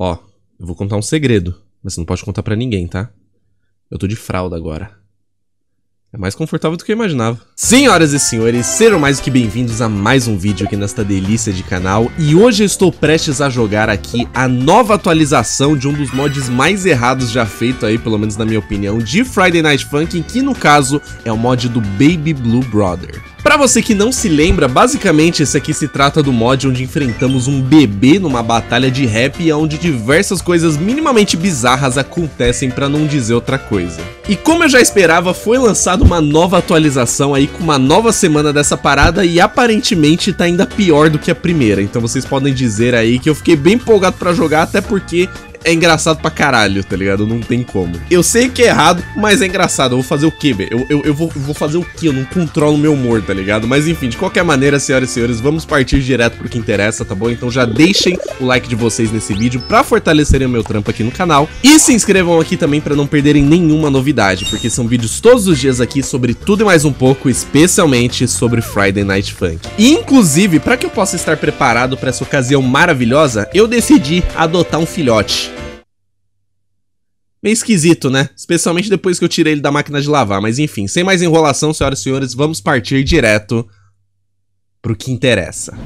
Ó, eu vou contar um segredo, mas você não pode contar pra ninguém, tá? Eu tô de fralda agora. É mais confortável do que eu imaginava. Senhoras e senhores, sejam mais do que bem-vindos a mais um vídeo aqui nesta delícia de canal. E hoje eu estou prestes a jogar aqui a nova atualização de um dos mods mais errados já feito aí, pelo menos na minha opinião, de Friday Night Funkin', que no caso é o mod do Baby Blue Brother. Pra você que não se lembra, basicamente esse aqui se trata do mod onde enfrentamos um bebê numa batalha de rap e onde diversas coisas minimamente bizarras acontecem, pra não dizer outra coisa. E como eu já esperava, foi lançada uma nova atualização aí com uma nova semana dessa parada e aparentemente tá ainda pior do que a primeira, então vocês podem dizer aí que eu fiquei bem empolgado pra jogar, até porque é engraçado pra caralho, tá ligado? Não tem como. Eu sei que é errado, mas é engraçado. Eu vou fazer o quê, velho? Eu vou fazer o quê? Eu não controlo o meu humor, tá ligado? Mas enfim, de qualquer maneira, senhoras e senhores, vamos partir direto pro que interessa, tá bom? Então já deixem o like de vocês nesse vídeo pra fortalecerem o meu trampo aqui no canal. E se inscrevam aqui também pra não perderem nenhuma novidade, porque são vídeos todos os dias aqui sobre tudo e mais um pouco, especialmente sobre Friday Night Funkin'. E, inclusive, pra que eu possa estar preparado pra essa ocasião maravilhosa, eu decidi adotar um filhote. Meio esquisito, né? Especialmente depois que eu tirei ele da máquina de lavar, mas enfim, sem mais enrolação, senhoras e senhores, vamos partir direto pro que interessa.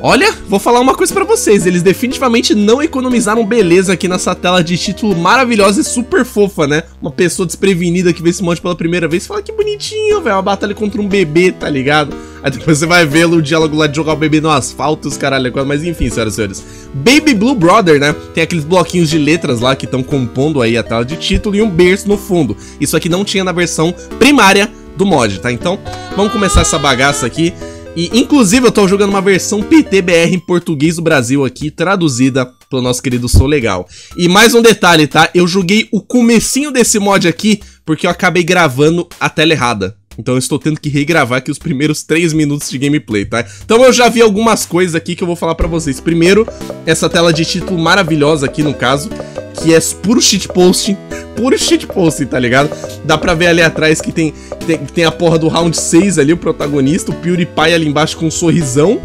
Olha, vou falar uma coisa pra vocês, eles definitivamente não economizaram beleza aqui nessa tela de título maravilhosa e super fofa, né? Uma pessoa desprevenida que vê esse mod pela primeira vez e fala que bonitinho, velho, uma batalha contra um bebê, tá ligado? Aí depois você vai vê-lo, o diálogo lá de jogar o bebê no asfalto, os caralho, mas enfim, senhoras e senhores. Baby Blue Brother, né? Tem aqueles bloquinhos de letras lá que estão compondo aí a tela de título e um berço no fundo. Isso aqui não tinha na versão primária do mod, tá? Então, vamos começar essa bagaça aqui. E, inclusive, eu tô jogando uma versão PTBR em português do Brasil aqui, traduzida pelo nosso querido Sou Legal. E mais um detalhe, tá? Eu joguei o comecinho desse mod aqui porque eu acabei gravando a tela errada. Então eu estou tendo que regravar aqui os primeiros 3 minutos de gameplay, tá? Então eu já vi algumas coisas aqui que eu vou falar pra vocês. Primeiro, essa tela de título maravilhosa aqui, no caso, que é puro shitposting, tá ligado? Dá pra ver ali atrás que tem a porra do Round 6 ali, o protagonista, o PewDiePie ali embaixo com um sorrisão,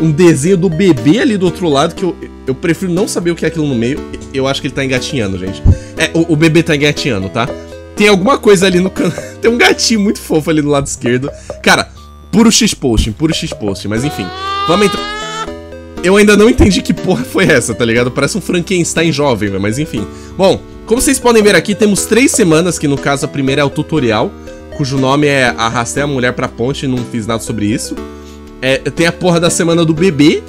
um desenho do bebê ali do outro lado, que eu prefiro não saber o que é aquilo no meio. Eu acho que ele tá engatinhando, gente. É, o bebê tá engatinhando, tá? Tem alguma coisa ali no canto, tem um gatinho muito fofo ali do lado esquerdo. Cara, puro X-Posting, mas enfim. Vamos entrar... Eu ainda não entendi que porra foi essa, tá ligado? Parece um Frankenstein jovem, velho, mas enfim. Bom, como vocês podem ver aqui, temos 3 semanas, que no caso a primeira é o tutorial, cujo nome é Arrastei a Mulher pra Ponte, não fiz nada sobre isso. É, tem a porra da semana do bebê,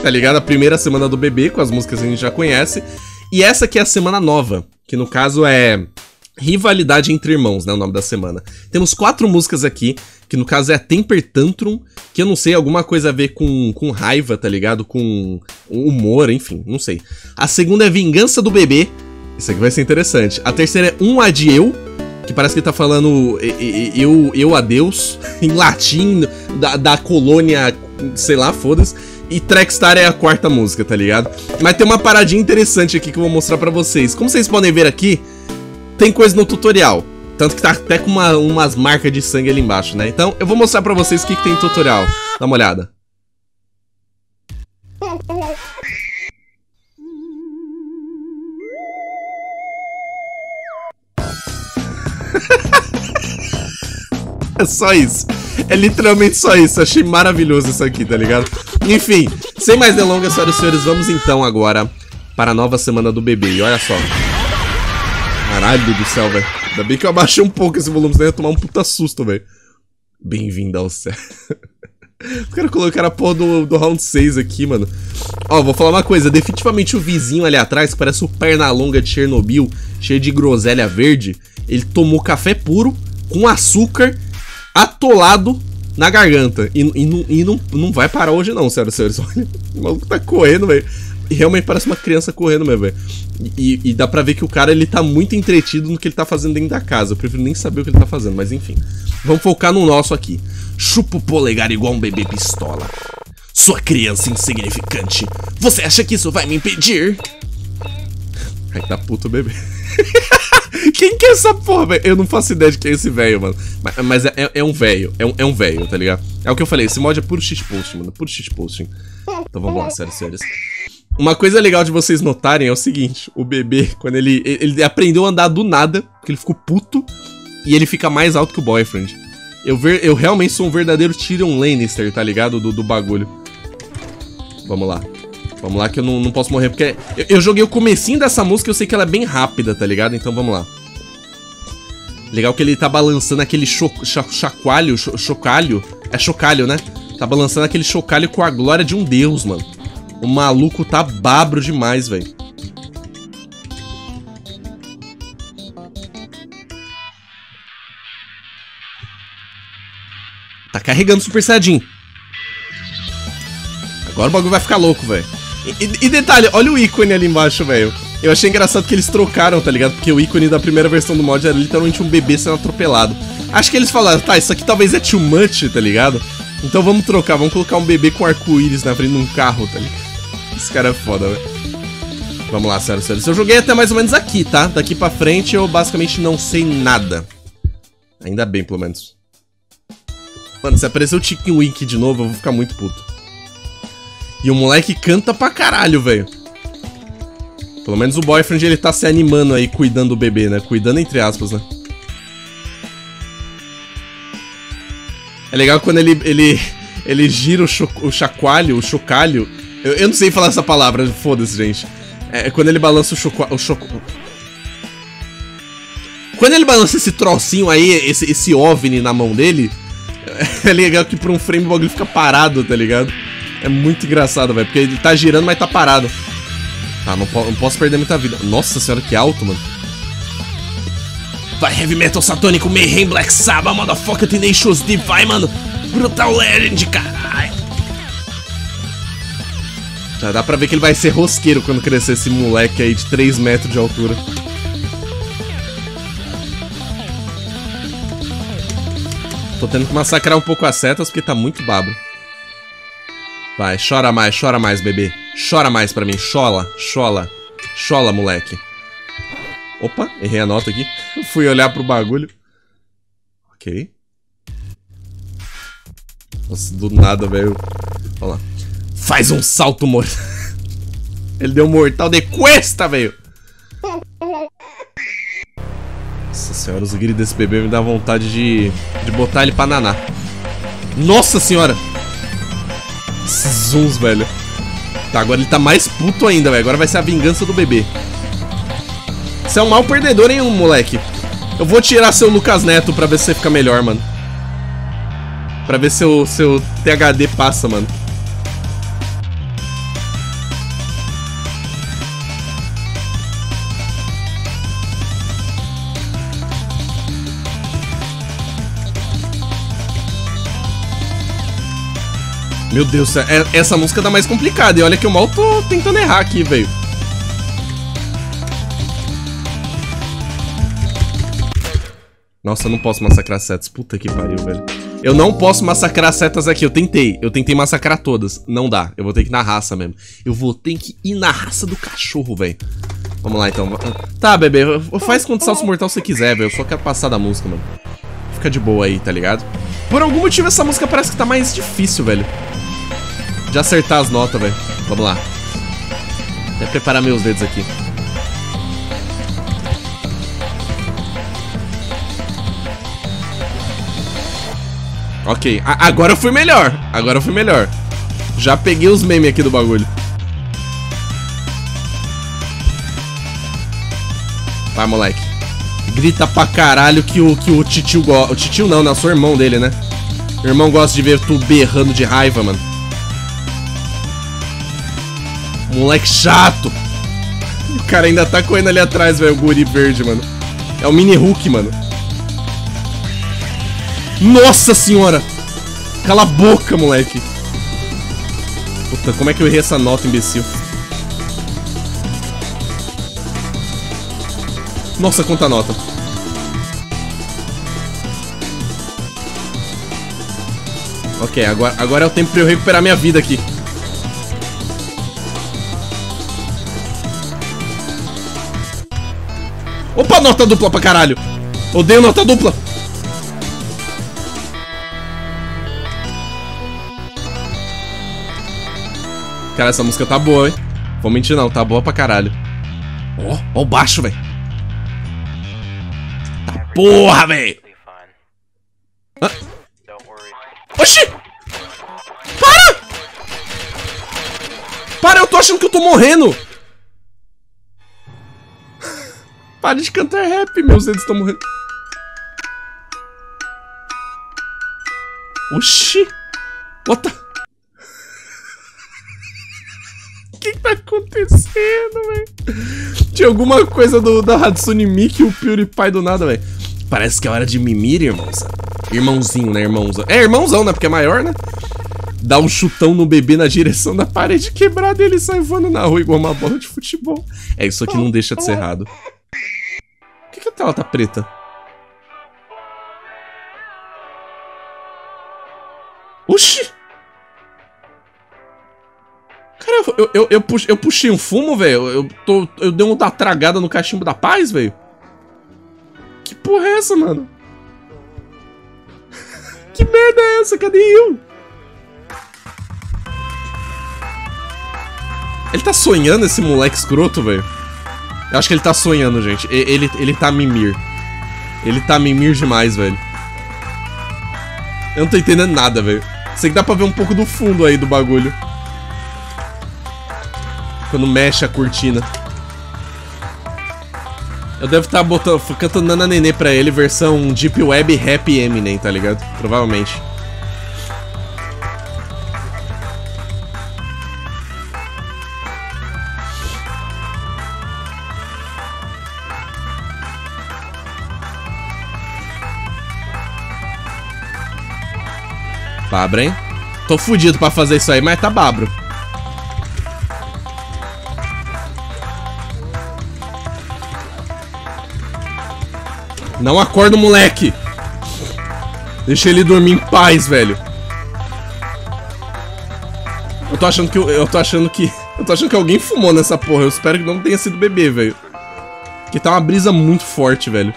tá ligado? A primeira semana do bebê, com as músicas que a gente já conhece. E essa aqui é a semana nova, que no caso é... Rivalidade entre Irmãos, né, o nome da semana. Temos 4 músicas aqui, que no caso é a Temper Tantrum, que eu não sei, alguma coisa a ver com raiva, tá ligado? Com humor, enfim, não sei. A segunda é Vingança do Bebê, isso aqui vai ser interessante. A terceira é Um Adieu, que parece que ele tá falando eu adeus, em latim, da colônia, sei lá, foda-se. E Trackstar é a 4ª música, tá ligado? Mas tem uma paradinha interessante aqui que eu vou mostrar pra vocês. Como vocês podem ver aqui, tem coisa no tutorial, tanto que tá até com umas marcas de sangue ali embaixo, né? Então, eu vou mostrar pra vocês o que tem no tutorial. Dá uma olhada. É só isso. É literalmente só isso. Achei maravilhoso isso aqui, tá ligado? Enfim, sem mais delongas, senhoras e senhores, vamos então agora para a nova semana do bebê. E olha só... Caralho do céu, velho. Ainda bem que eu abaixei um pouco esse volume, senão eu ia tomar um puta susto, velho. Bem-vindo ao céu. Os caras colocaram a porra do Round 6 aqui, mano. Ó, vou falar uma coisa. Definitivamente o vizinho ali atrás, que parece o Pernalonga de Chernobyl, cheio de groselha verde, ele tomou café puro, com açúcar, atolado na garganta. E não vai parar hoje não, senhoras e senhores. Olha, o maluco tá correndo, velho. Realmente parece uma criança correndo mesmo, velho. E dá pra ver que o cara, ele tá muito entretido no que ele tá fazendo dentro da casa. Eu prefiro nem saber o que ele tá fazendo, mas enfim. Vamos focar no nosso aqui. Chupa o polegar igual um bebê pistola. Sua criança insignificante. Você acha que isso vai me impedir? Ai, tá puto o bebê. Quem que é essa porra, velho? Eu não faço ideia de quem é esse velho, mano. Mas é um velho. É um velho, tá ligado? É o que eu falei. Esse mod é puro shitposting, mano. Puro shitposting. Então vamos lá, sério, sério. Uma coisa legal de vocês notarem é o seguinte, o bebê, quando ele aprendeu a andar do nada, porque ele ficou puto, e ele fica mais alto que o boyfriend. Eu realmente sou um verdadeiro Tyrion Lannister, tá ligado? Do bagulho. Vamos lá. Vamos lá que eu não posso morrer, porque... Eu joguei o comecinho dessa música e eu sei que ela é bem rápida, tá ligado? Então vamos lá. Legal que ele tá balançando aquele chocalho. É chocalho, né? Tá balançando aquele chocalho com a glória de um deus, mano. O maluco tá babro demais, velho. Tá carregando o Super Saiyajin. Agora o bagulho vai ficar louco, velho. E detalhe, olha o ícone ali embaixo, velho. Eu achei engraçado que eles trocaram, tá ligado? Porque o ícone da primeira versão do mod era literalmente um bebê sendo atropelado. Acho que eles falaram, tá, isso aqui talvez é too much, tá ligado? Então vamos trocar, vamos colocar um bebê com arco-íris na frente de um carro, tá ligado? Esse cara é foda, velho. Vamos lá, sério, sério. Eu joguei até mais ou menos aqui, tá? Daqui pra frente eu basicamente não sei nada. Ainda bem, pelo menos. Mano, se aparecer o Chicken Wink de novo, eu vou ficar muito puto. E o moleque canta pra caralho, velho. Pelo menos o boyfriend, ele tá se animando aí, cuidando do bebê, né? Cuidando entre aspas, né? É legal quando ele gira o chocalho. Eu não sei falar essa palavra, foda-se, gente. É quando ele balança Quando ele balança esse trocinho aí, esse OVNI na mão dele, é legal que por um frame o bagulho fica parado, tá ligado? É muito engraçado, velho, porque ele tá girando, mas tá parado. Tá, não posso perder muita vida. Nossa senhora, que alto, mano. Vai, Heavy Metal Satânico, Mayhem, Black Sabbath, Motherfucker, Tenacious D, vai, mano. Brutal Legend, caralho. Já dá pra ver que ele vai ser rosqueiro quando crescer esse moleque aí de 3 metros de altura. Tô tendo que massacrar um pouco as setas porque tá muito babro. Vai, chora mais, bebê. Chora mais pra mim, chola, moleque. Opa, errei a nota aqui. Fui olhar pro bagulho. Ok. Nossa, do nada, velho. Olha lá. Faz um salto mortal. Ele deu um mortal de cuesta, velho. Nossa senhora, os gritos desse bebê me dá vontade de botar ele pra naná. Nossa senhora. Esses zooms, velho. Tá, agora ele tá mais puto ainda, velho. Agora vai ser a vingança do bebê. Você é um mau perdedor, hein, moleque. Eu vou tirar seu Lucas Neto pra ver se você fica melhor, mano. Pra ver se seu THD passa, mano. Meu Deus, essa música tá mais complicada. E olha que eu mal tô tentando errar aqui, velho. Nossa, eu não posso massacrar setas. Puta que pariu, velho. Eu não posso massacrar setas aqui. Eu tentei massacrar todas. Não dá. Eu vou ter que ir na raça mesmo. Eu vou ter que ir na raça do cachorro, velho. Vamos lá, então. Tá, bebê. Faz quanto salto mortal você quiser, velho. Eu só quero passar da música, mano. Fica de boa aí, tá ligado? Por algum motivo, essa música parece que tá mais difícil, velho. De acertar as notas, velho. Vamos lá. Até preparar meus dedos aqui. Ok, agora eu fui melhor. Agora eu fui melhor. Já peguei os memes aqui do bagulho. Vai, moleque. Grita pra caralho que o titio gosta. O titio não, né? O seu irmão dele, né? O irmão gosta de ver tu berrando de raiva, mano. Moleque chato. O cara ainda tá correndo ali atrás, velho. O guri verde, mano. É o mini Hulk, mano. Nossa senhora! Cala a boca, moleque. Puta, como é que eu errei essa nota, imbecil? Nossa, conta a nota. Ok, agora é o tempo pra eu recuperar minha vida aqui. Opa, nota dupla pra caralho! Odeio nota dupla! Cara, essa música tá boa, hein? Vou mentir não, tá boa pra caralho. Ó, ó o baixo, velho. Tá porra, velho. Ah. Oxi! Para! Para, eu tô achando que eu tô morrendo. Para de cantar rap, meus dedos estão morrendo. Oxi! What the... O que tá acontecendo, velho? Tinha alguma coisa da Hatsune Miku e o PewDiePie do nada, velho. Parece que é hora de mimir, irmãos. Irmãozinho, né, irmãozão? É, irmãozão, né? Porque é maior, né? Dá um chutão no bebê na direção da parede quebrada e ele sai voando na rua igual uma bola de futebol. É, isso aqui não deixa de ser errado. Por que a tela tá preta? Oxi! Cara, eu puxei um fumo, velho. Eu dei uma tragada no cachimbo da paz, velho. Que porra é essa, mano? Que merda é essa? Cadê eu? Ele tá sonhando, esse moleque escroto, velho. Eu acho que ele tá sonhando, gente. Ele tá mimir. Ele tá mimir demais, velho. Eu não tô entendendo nada, velho. Sei que dá pra ver um pouco do fundo aí do bagulho. Quando mexe a cortina. Eu devo estar cantando Nananenê pra ele, versão Deep Web Rap Eminem, tá ligado? Provavelmente. Babra, hein? Tô fudido pra fazer isso aí, mas tá babro. Não acorda, moleque! Deixa ele dormir em paz, velho. Eu tô achando que alguém fumou nessa porra. Eu espero que não tenha sido bebê, velho. Porque tá uma brisa muito forte, velho.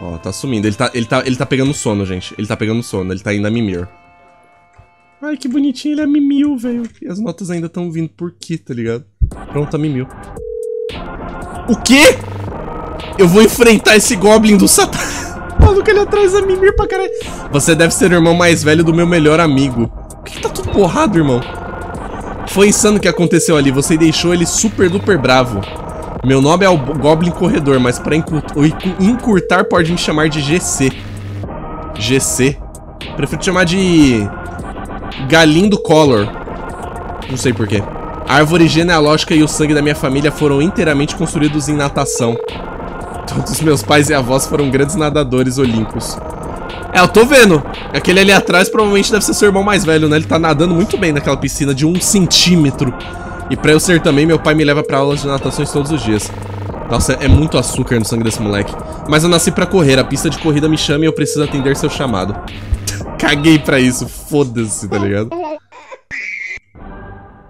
Ó, tá sumindo. Ele tá pegando sono, gente. Ele tá pegando sono. Ele tá indo a mimir. Ai, que bonitinho. Ele é mimiu, velho. E as notas ainda estão vindo por quê, tá ligado? Pronto, a mimiu. O quê? Eu vou enfrentar esse Goblin do Satã. Falou que ele atrás da mimir pra caralho. Você deve ser o irmão mais velho do meu melhor amigo. Por que tá tudo borrado, irmão? Foi insano o que aconteceu ali. Você deixou ele super duper bravo. Meu nome é o Goblin Corredor, mas pra encurtar pode me chamar de GC. GC? Prefiro te chamar de... Galinho do Collor. Não sei porquê. A árvore genealógica e o sangue da minha família foram inteiramente construídos em natação. Todos meus pais e avós foram grandes nadadores olímpicos. É, eu tô vendo. Aquele ali atrás provavelmente deve ser seu irmão mais velho, né? Ele tá nadando muito bem naquela piscina de 1 centímetro. E pra eu ser também, meu pai me leva pra aulas de natações todos os dias. Nossa, é muito açúcar no sangue desse moleque. Mas eu nasci pra correr, a pista de corrida me chama e eu preciso atender seu chamado. Caguei pra isso, foda-se, tá ligado?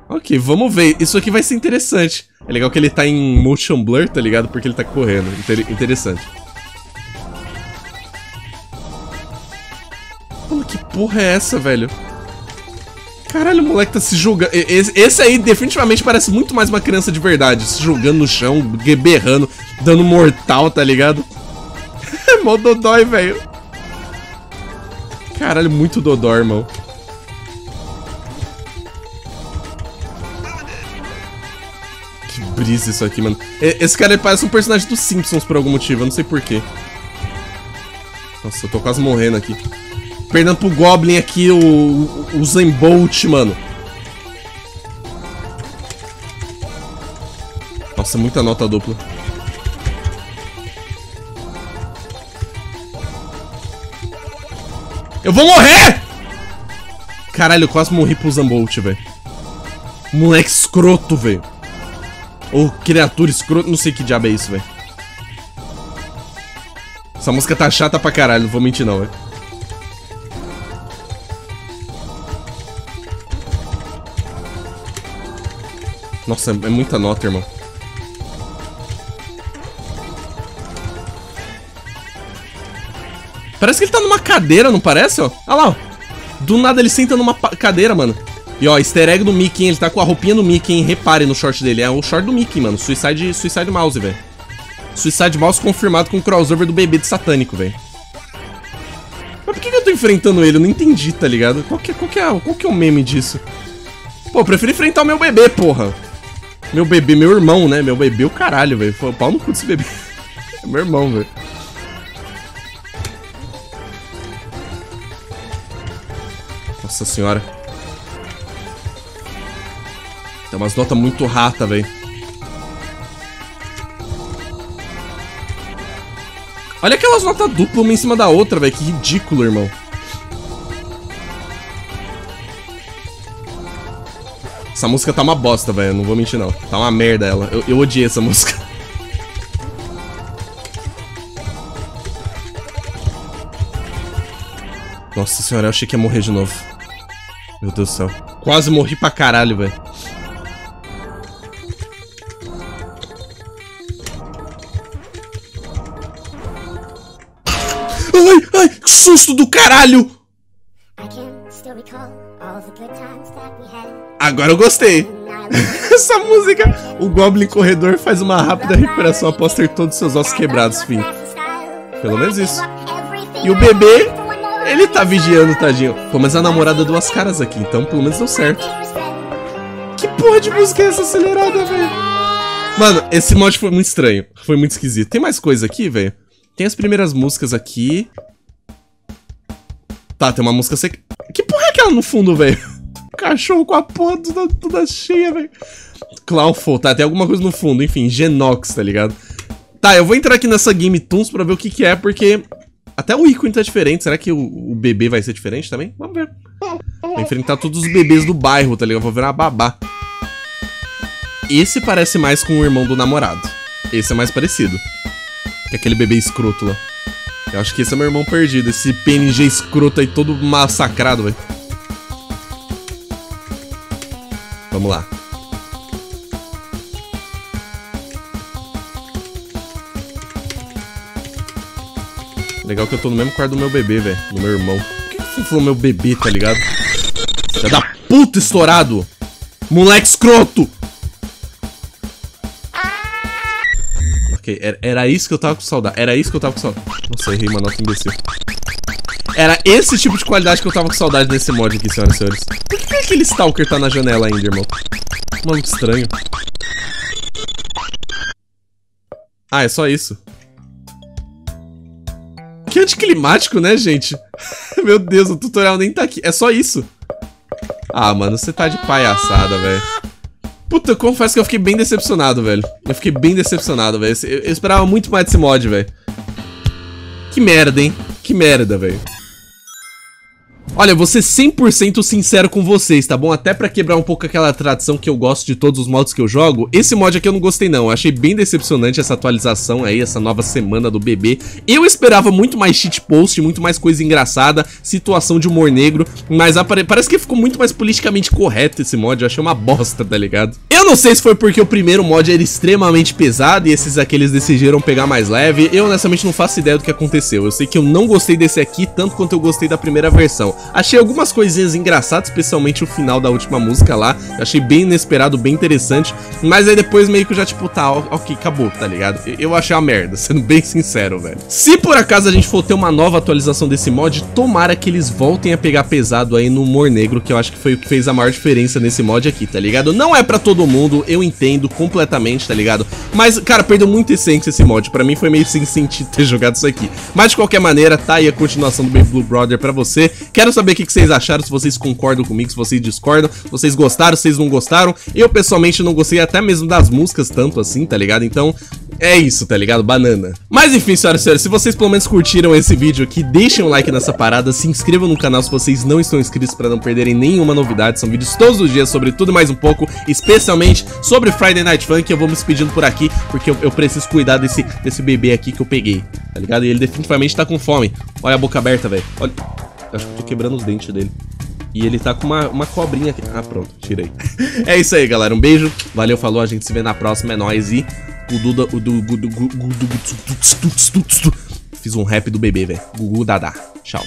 Ok, vamos ver. Isso aqui vai ser interessante. É legal que ele tá em motion blur, tá ligado? Porque ele tá correndo. Interessante. Mano, que porra é essa, velho? Caralho, o moleque tá se jogando. Esse aí definitivamente parece muito mais uma criança de verdade. Se jogando no chão, berrando, dando mortal, tá ligado? É mó dodói, velho. Caralho, muito dodói, irmão. Que brisa isso aqui, mano. Esse cara ele parece um personagem dos Simpsons por algum motivo, eu não sei porquê. Nossa, eu tô quase morrendo aqui. Perdendo pro Goblin aqui, o Zenbolt, mano. Nossa, muita nota dupla. Eu vou morrer! Caralho, eu quase morri pro Zenbolt, velho. Moleque escroto, velho. Ou criatura escroto, não sei que diabo é isso, velho. Essa música tá chata pra caralho, não vou mentir não, velho. Nossa, é muita nota, irmão. Parece que ele tá numa cadeira, não parece, ó? Olha lá, ó. Do nada ele senta numa cadeira, mano. E ó, easter egg do Mickey, hein? Ele tá com a roupinha do Mickey, hein? Reparem no short dele. É o short do Mickey, mano. Suicide Mouse, velho. Suicide Mouse confirmado com o crossover do bebê de satânico, velho. Mas por que eu tô enfrentando ele? Eu não entendi, tá ligado? Qual que é o meme disso? Pô, eu prefiro enfrentar o meu bebê, porra. Meu bebê, meu irmão, né? Meu bebê, o caralho, velho. Pau no cu desse bebê. É meu irmão, velho. Nossa senhora. Tem umas notas muito rata, velho. Olha aquelas notas duplas uma em cima da outra, velho. Que ridículo, irmão. Essa música tá uma bosta, velho. Não vou mentir, não. Tá uma merda ela. Eu odiei essa música. Nossa senhora, eu achei que ia morrer de novo. Meu Deus do céu. Quase morri pra caralho, velho. Ai, ai, que susto do caralho! Agora eu gostei. Essa música. O Goblin Corredor faz uma rápida recuperação após ter todos seus ossos quebrados, fim. Pelo menos isso. E o bebê... Ele tá vigiando, tadinho. Pô, mas a namorada deu as caras aqui, então pelo menos deu certo. Que porra de música é essa acelerada, velho? Mano, esse mod foi muito estranho. Foi muito esquisito. Tem mais coisa aqui, velho? Tem as primeiras músicas aqui. Tá, tem uma música secreta. Que porra é aquela no fundo, velho? Cachorro com a porra toda cheia, velho. Clawful, tá, tem alguma coisa no fundo. Enfim, Genox, tá ligado? Tá, eu vou entrar aqui nessa Game Toons pra ver o que que é, porque... Até o ícone tá diferente. Será que o bebê vai ser diferente também? Vamos ver. Vou enfrentar todos os bebês do bairro, tá ligado? Vou virar uma babá. Esse parece mais com o irmão do namorado. Esse é mais parecido. Que aquele bebê escroto lá. Eu acho que esse é meu irmão perdido. Esse PNG escroto aí todo massacrado, velho. Vamos lá. Legal que eu tô no mesmo quarto do meu bebê, velho. Do meu irmão. Por que você falou meu bebê, tá ligado? Filha da puta, estourado! Moleque escroto! Ok, era isso que eu tava com saudade. Era isso que eu tava com saudade. Nossa, eu errei uma nota imbecil. Era esse tipo de qualidade que eu tava com saudade nesse mod aqui, senhoras e senhores. Por que aquele stalker tá na janela ainda, irmão? Mano, que estranho. Ah, é só isso. Que anticlimático, né, gente? Meu Deus, o tutorial nem tá aqui. É só isso. Ah, mano, você tá de palhaçada, velho. Puta, eu confesso que eu fiquei bem decepcionado, velho. Eu fiquei bem decepcionado, velho. Eu esperava muito mais desse mod, velho. Que merda, hein? Que merda, velho. Olha, eu vou ser 100% sincero com vocês, tá bom? Até pra quebrar um pouco aquela tradição que eu gosto de todos os mods que eu jogo. Esse mod aqui eu não gostei, não. Eu achei bem decepcionante essa atualização aí, essa nova semana do bebê. Eu esperava muito mais cheat post, muito mais coisa engraçada, situação de humor negro. Mas parece que ficou muito mais politicamente correto esse mod. Eu achei uma bosta, tá ligado? Eu não sei se foi porque o primeiro mod era extremamente pesado e esses aqui eles decidiram pegar mais leve. Eu, honestamente, não faço ideia do que aconteceu. Eu sei que eu não gostei desse aqui tanto quanto eu gostei da primeira versão. Achei algumas coisinhas engraçadas, especialmente o final da última música lá. Eu achei bem inesperado, bem interessante. Mas aí depois meio que eu já tipo, tá, ok, acabou, tá ligado? Eu achei uma merda, sendo bem sincero, velho. Se por acaso a gente for ter uma nova atualização desse mod, tomara que eles voltem a pegar pesado aí no humor negro, que eu acho que foi o que fez a maior diferença nesse mod aqui, tá ligado? Não é pra todo mundo, eu entendo completamente, tá ligado? Mas, cara, perdeu muita essência esse mod. Pra mim foi meio sem sentido ter jogado isso aqui. Mas de qualquer maneira, tá aí a continuação do Baby Blue Brother pra você. Quero saber o que vocês acharam, se vocês concordam comigo, se vocês discordam, se vocês gostaram, se vocês não gostaram. Eu, pessoalmente, não gostei até mesmo das músicas tanto assim, tá ligado? Então, é isso, tá ligado? Banana. Mas enfim, senhoras e senhores, se vocês pelo menos curtiram esse vídeo aqui, deixem um like nessa parada, se inscrevam no canal se vocês não estão inscritos pra não perderem nenhuma novidade. São vídeos todos os dias sobre tudo mais um pouco, especialmente sobre Friday Night Funkin'. Eu vou me despedindo por aqui, porque eu preciso cuidar desse bebê aqui que eu peguei, tá ligado? E ele definitivamente tá com fome. Olha a boca aberta, velho. Olha... Acho que eu tô quebrando os dentes dele. E ele tá com uma cobrinha aqui. Ah, pronto, tirei. É isso aí, galera. Um beijo. Valeu, falou. A gente se vê na próxima. É nóis. E o Duda... Fiz um rap do bebê, velho. Gugu Dadá. Tchau.